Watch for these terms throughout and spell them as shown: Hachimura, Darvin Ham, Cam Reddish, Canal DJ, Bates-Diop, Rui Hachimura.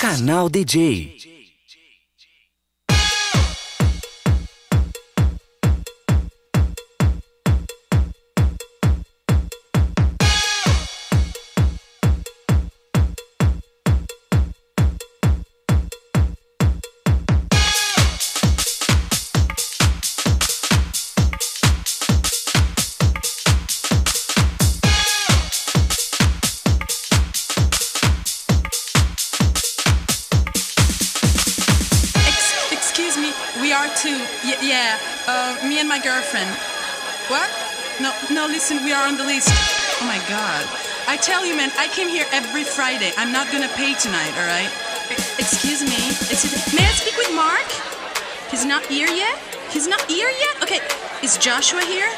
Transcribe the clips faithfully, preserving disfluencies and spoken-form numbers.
Canal D J. Yeah, uh, me and my girlfriend. What? No, no, listen, we are on the list. Oh my God. I tell you, man, I came here every Friday. I'm not gonna pay tonight, all right? Excuse me. Excuse me. May I speak with Mark? He's not here yet? He's not here yet? Okay, is Joshua here?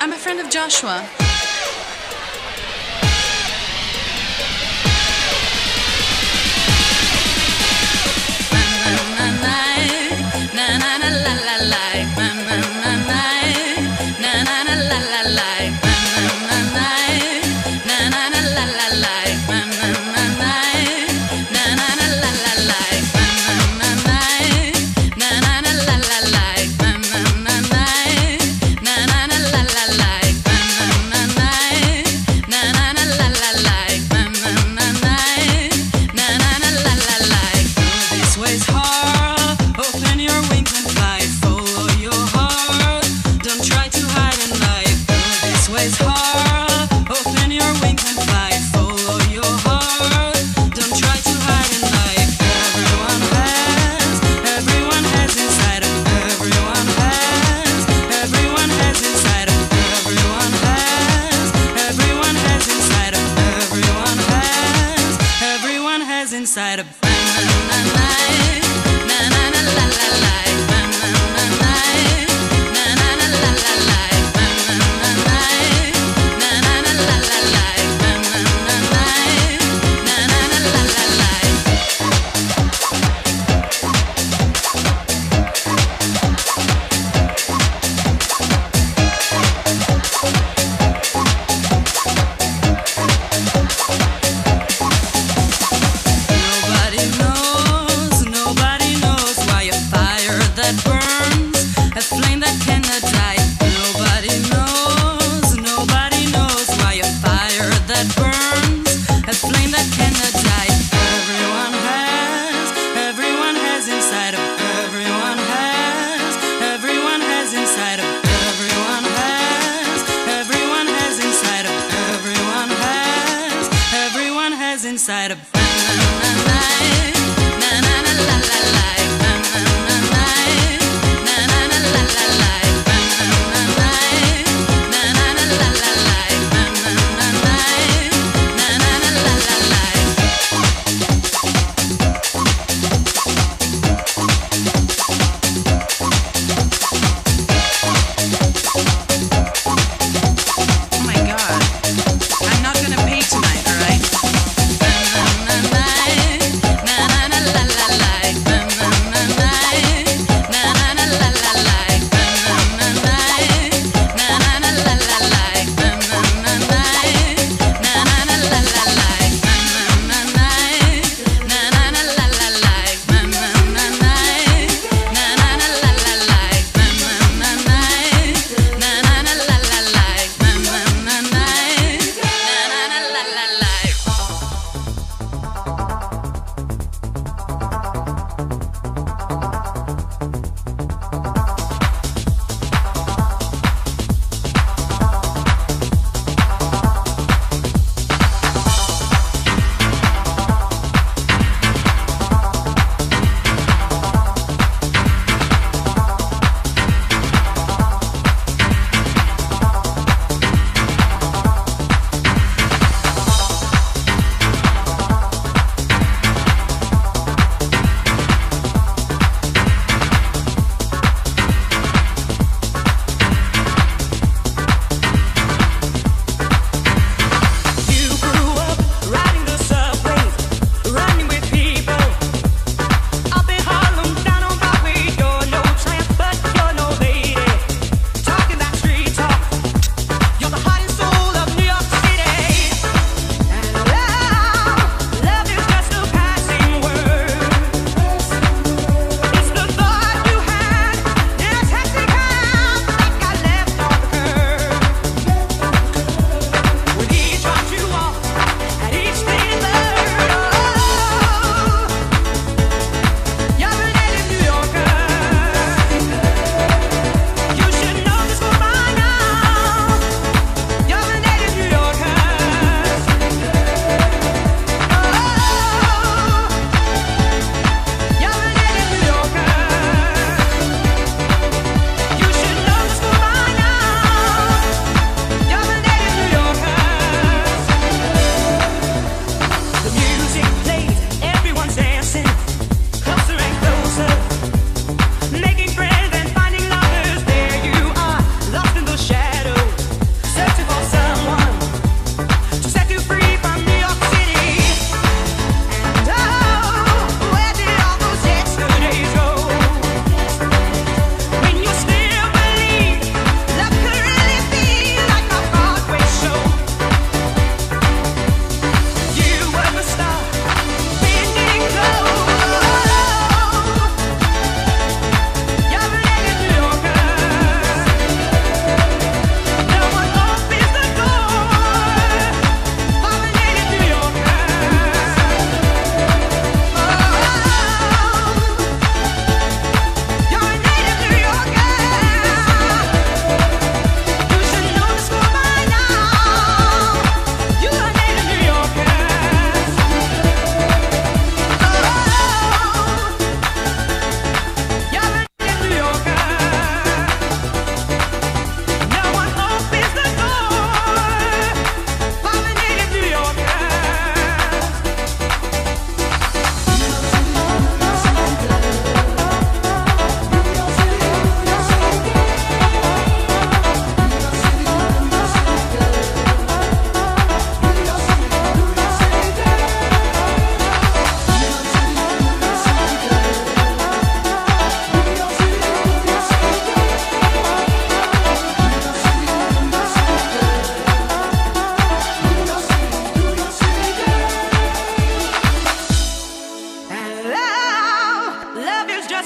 I'm a friend of Joshua. Inside of inside of now.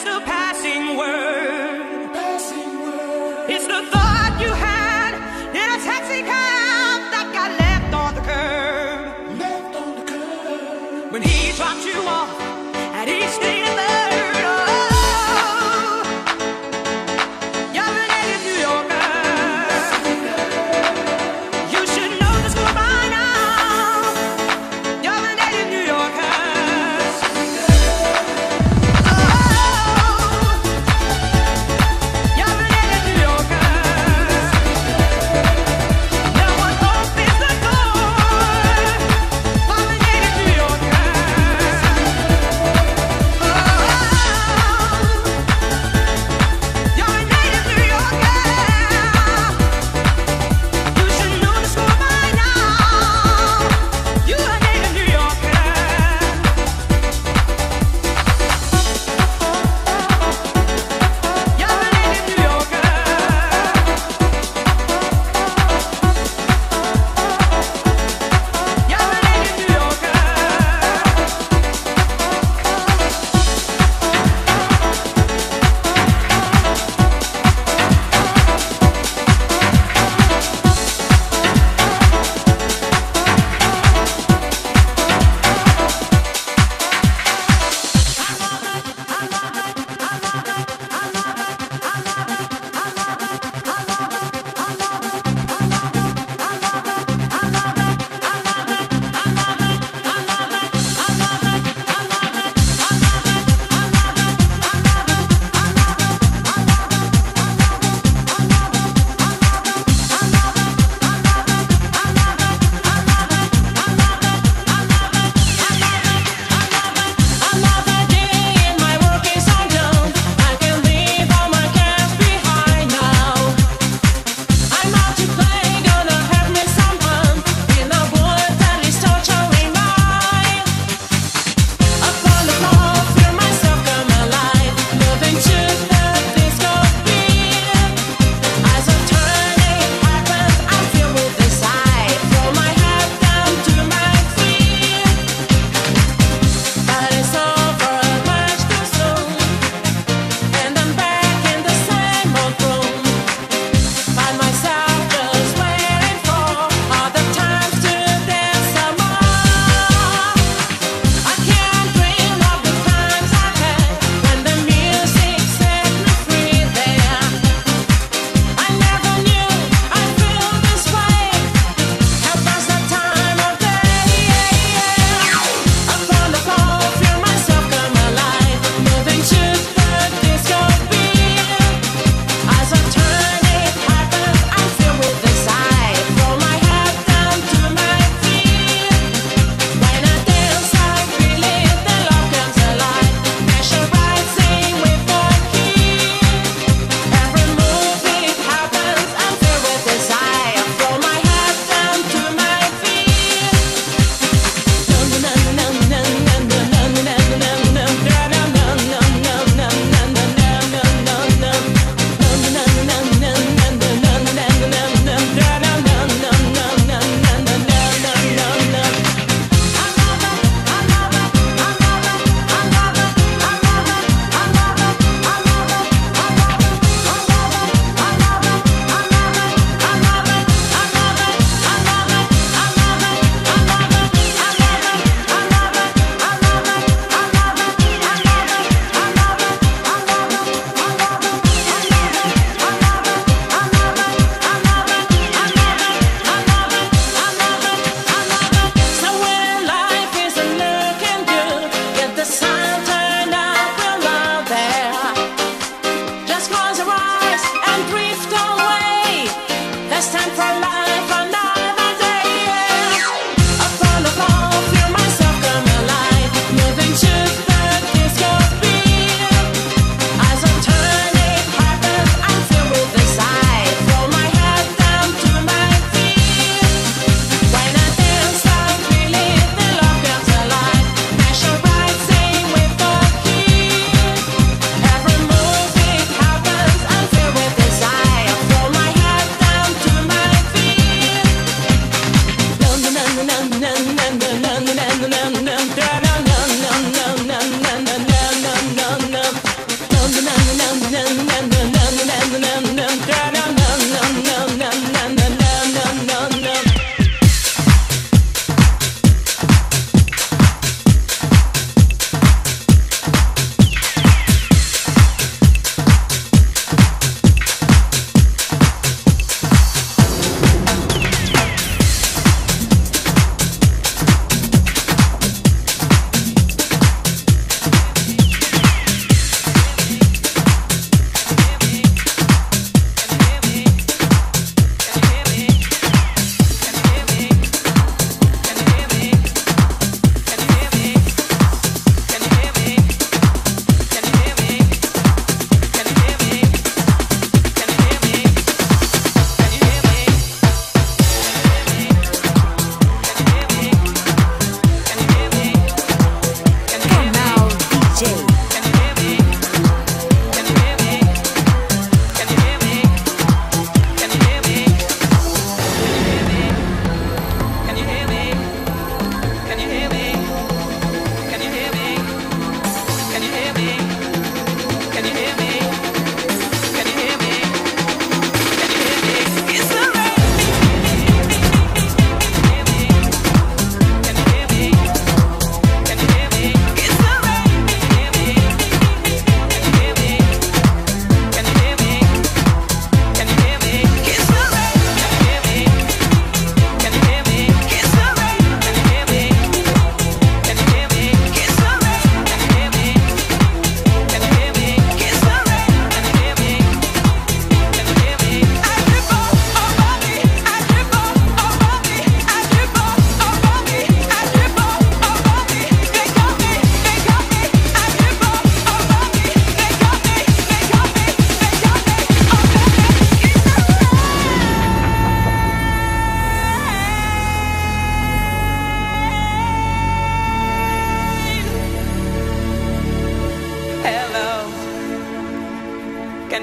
Oh,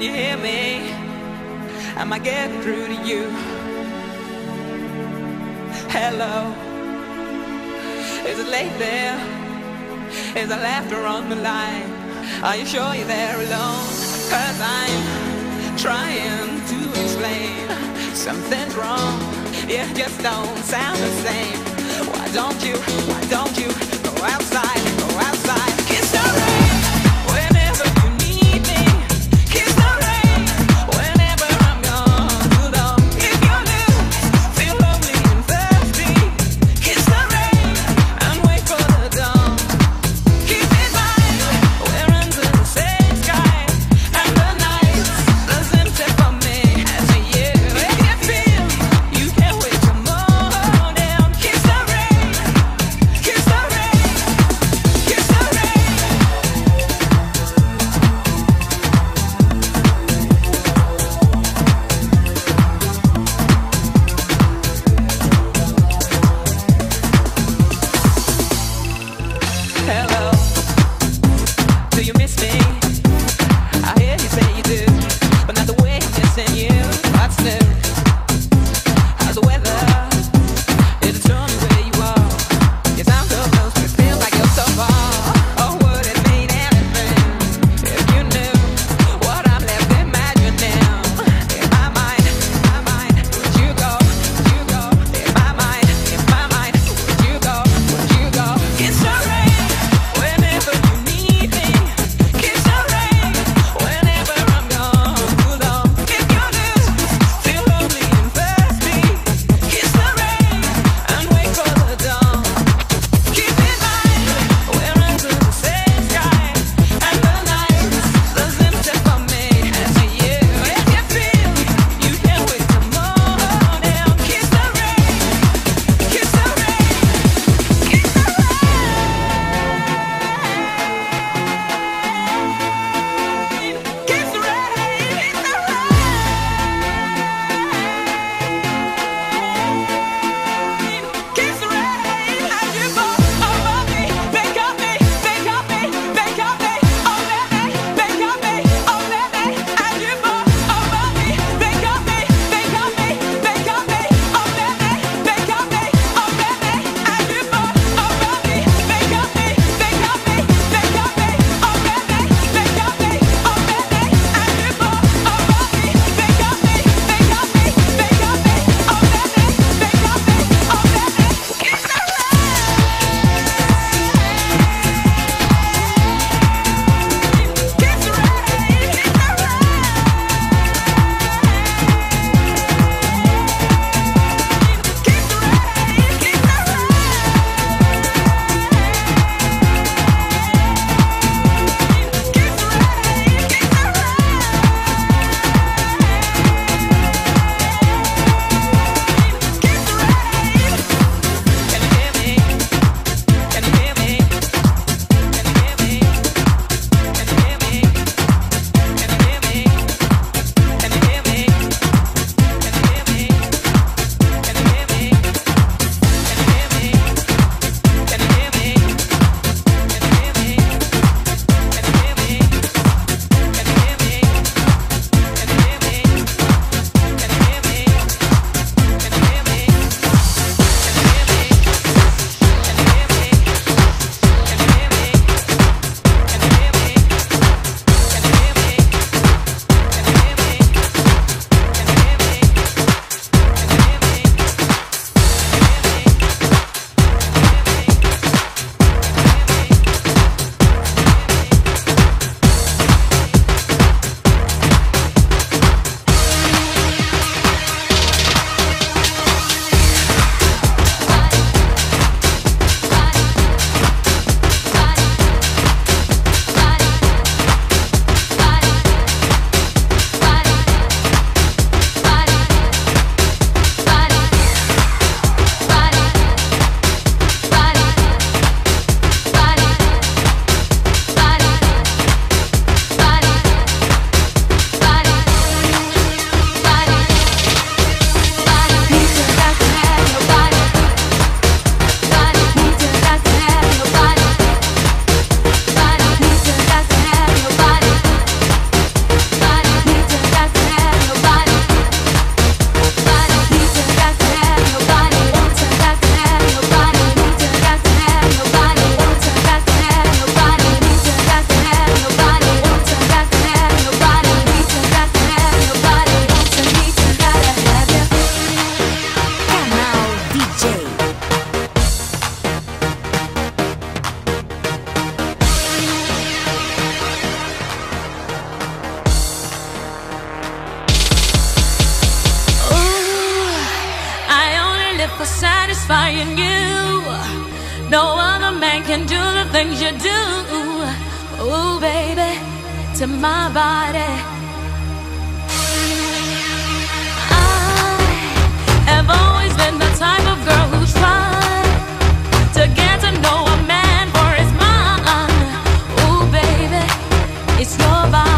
Can you hear me? Am I getting through to you? Hello? Is it late there? Is the laughter on the line? Are you sure you're there alone? Cause I'm trying to explain. Something's wrong. You just don't sound the same. Why don't you, why don't you go outside, go outside? Kiss the rain whenever you need me. Kiss the rain whenever I'm gone too long. If you're loose, feel lonely and thirsty, kiss the rain and wait for the dawn. Keep in mind, we're under the same sky, and the night doesn't fit for me and for you. If you feel you can't wait tomorrow down, kiss the rain, kiss the rain. things you do, oh baby, to my body. I have always been the type of girl who's tried to get to know a man for his mind. Oh baby, it's your body.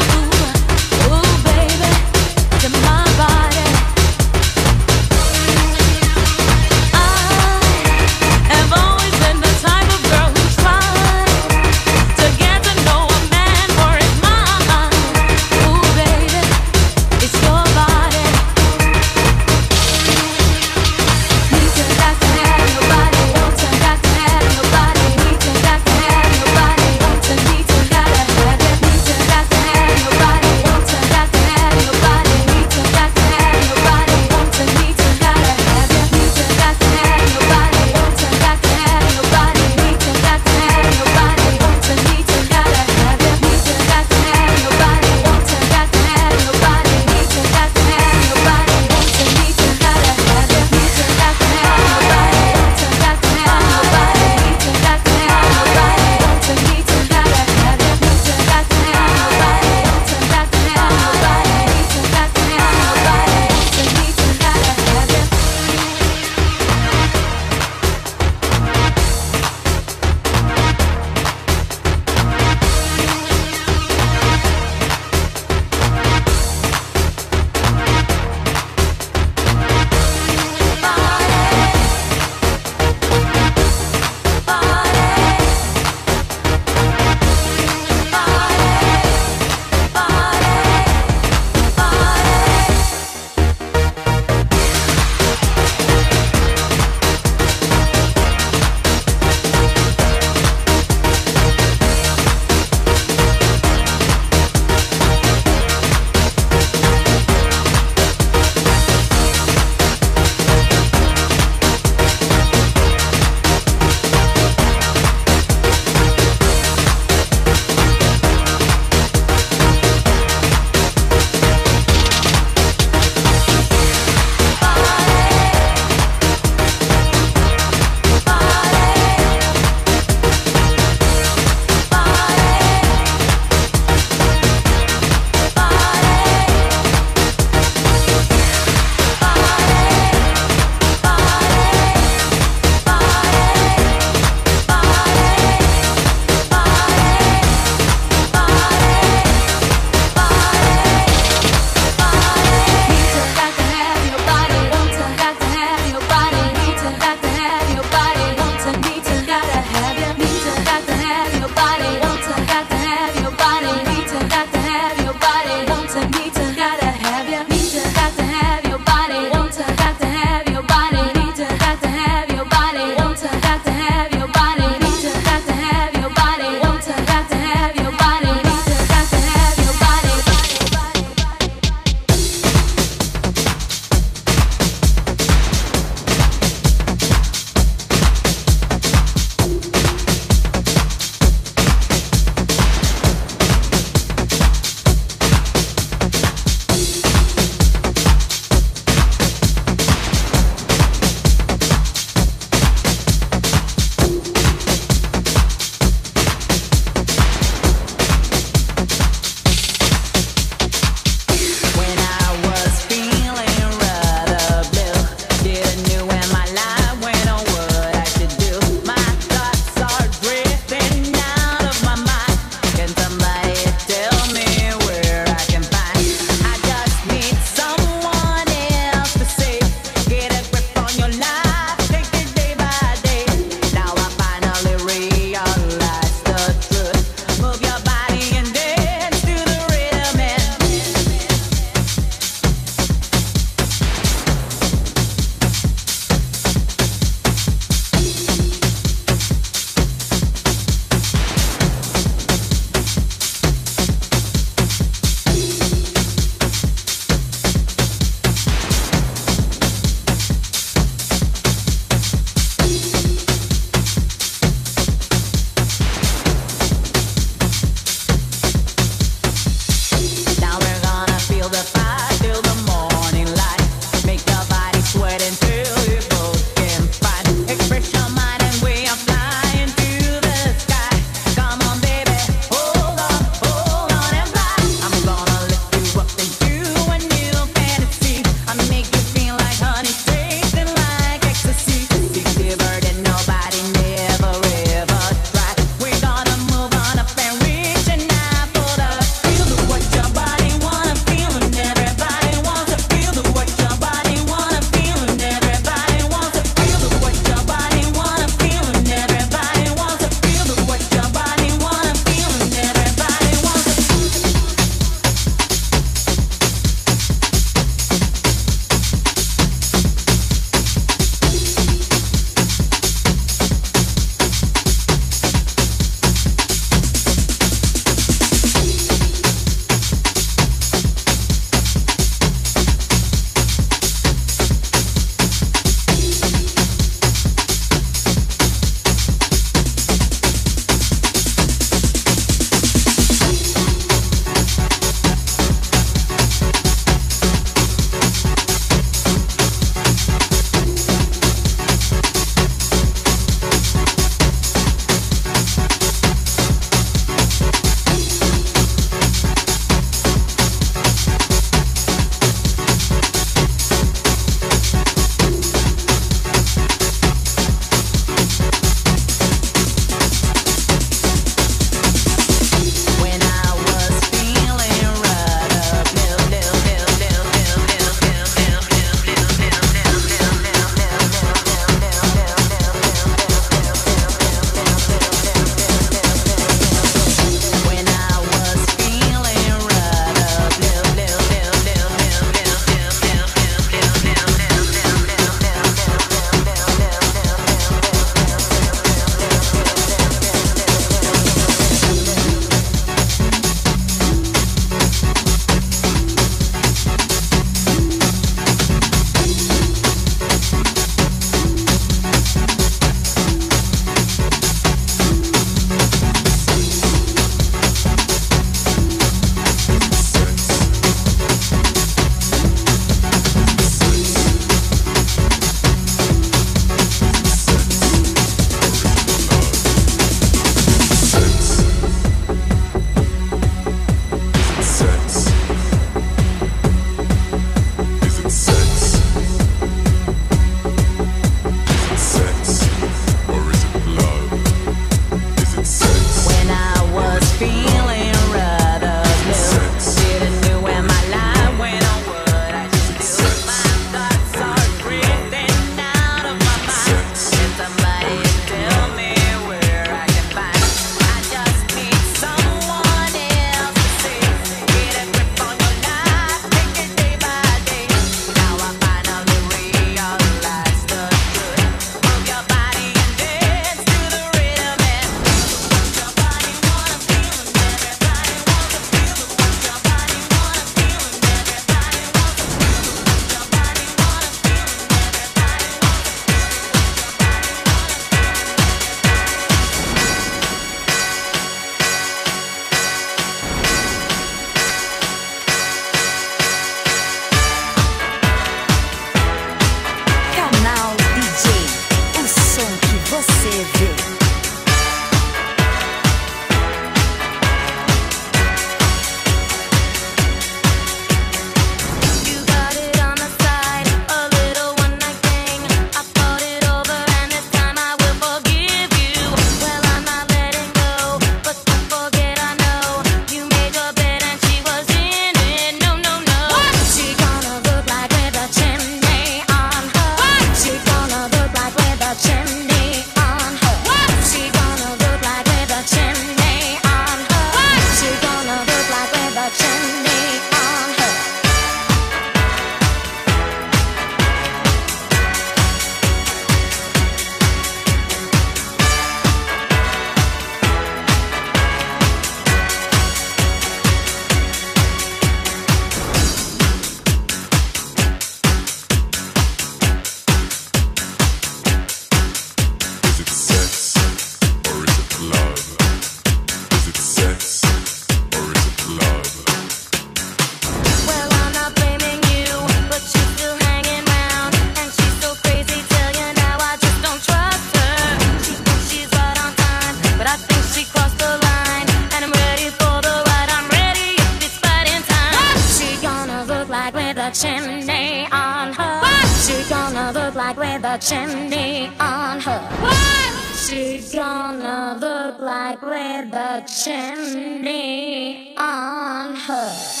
like with a chimney on her. What? She gonna look like with a chimney on her. What? She gonna look like with a chimney on her. Baby.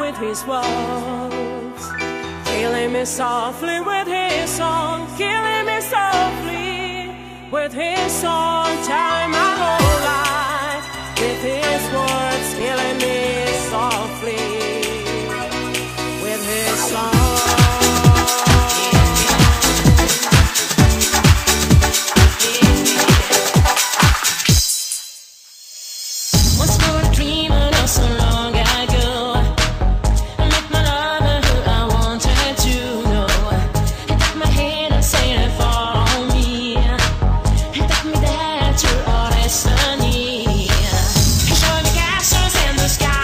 with his walls, killing me softly with his song, killing me softly with his song, telling my whole life with his words, killing me softly with his song. Show me castles in the sky.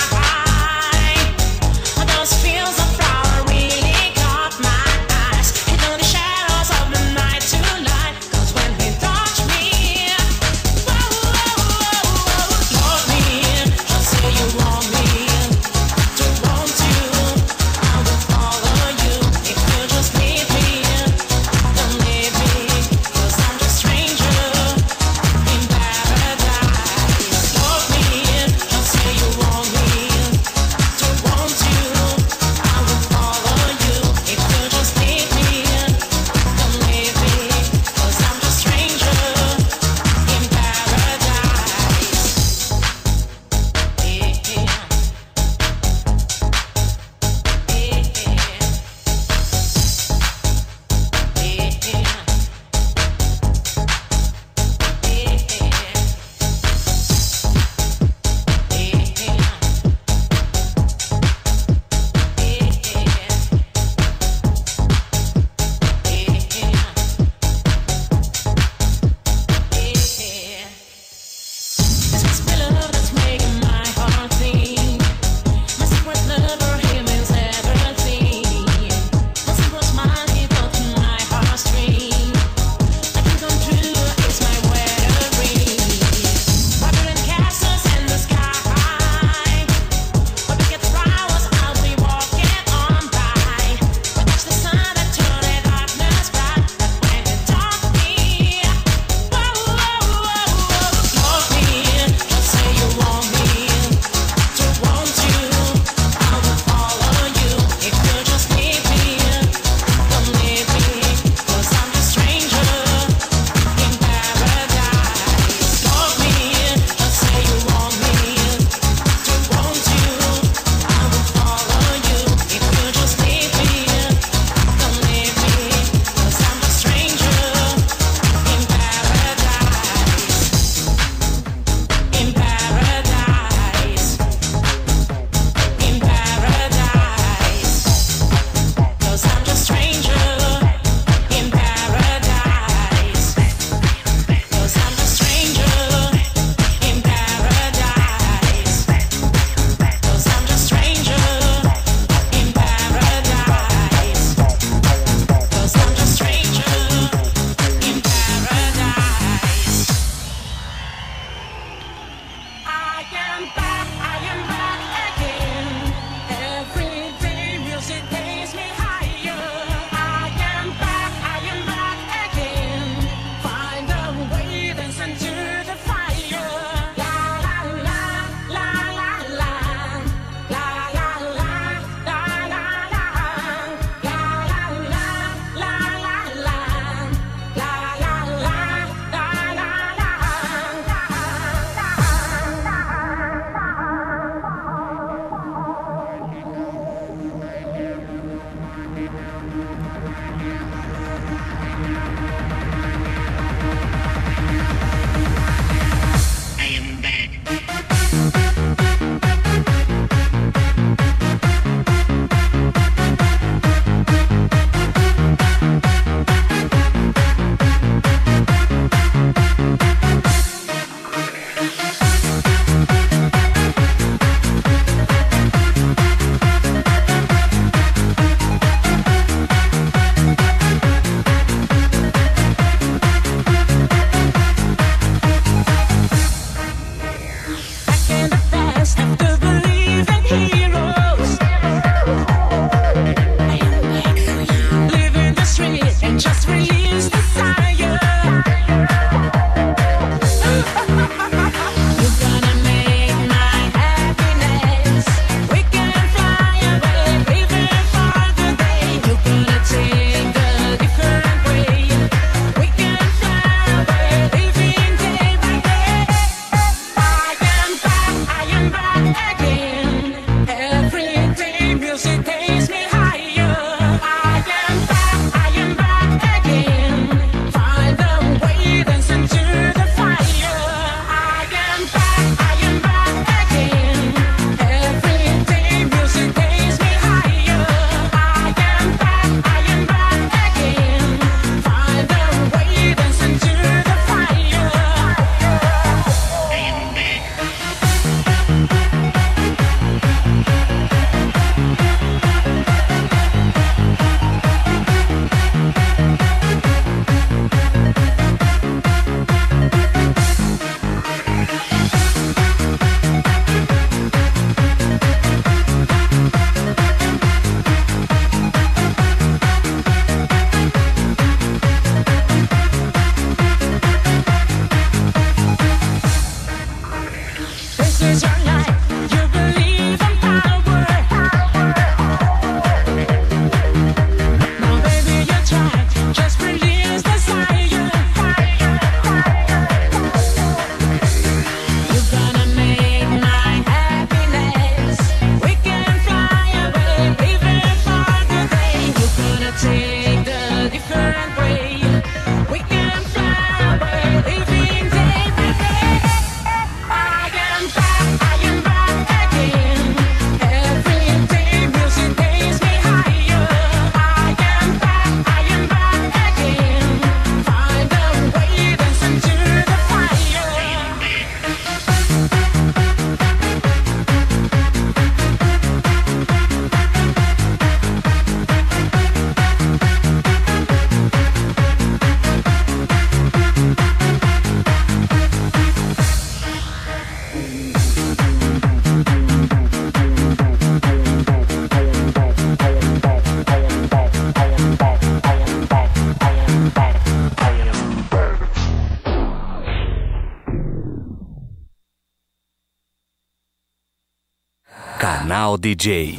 Canal D J.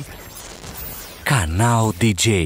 Canal D J.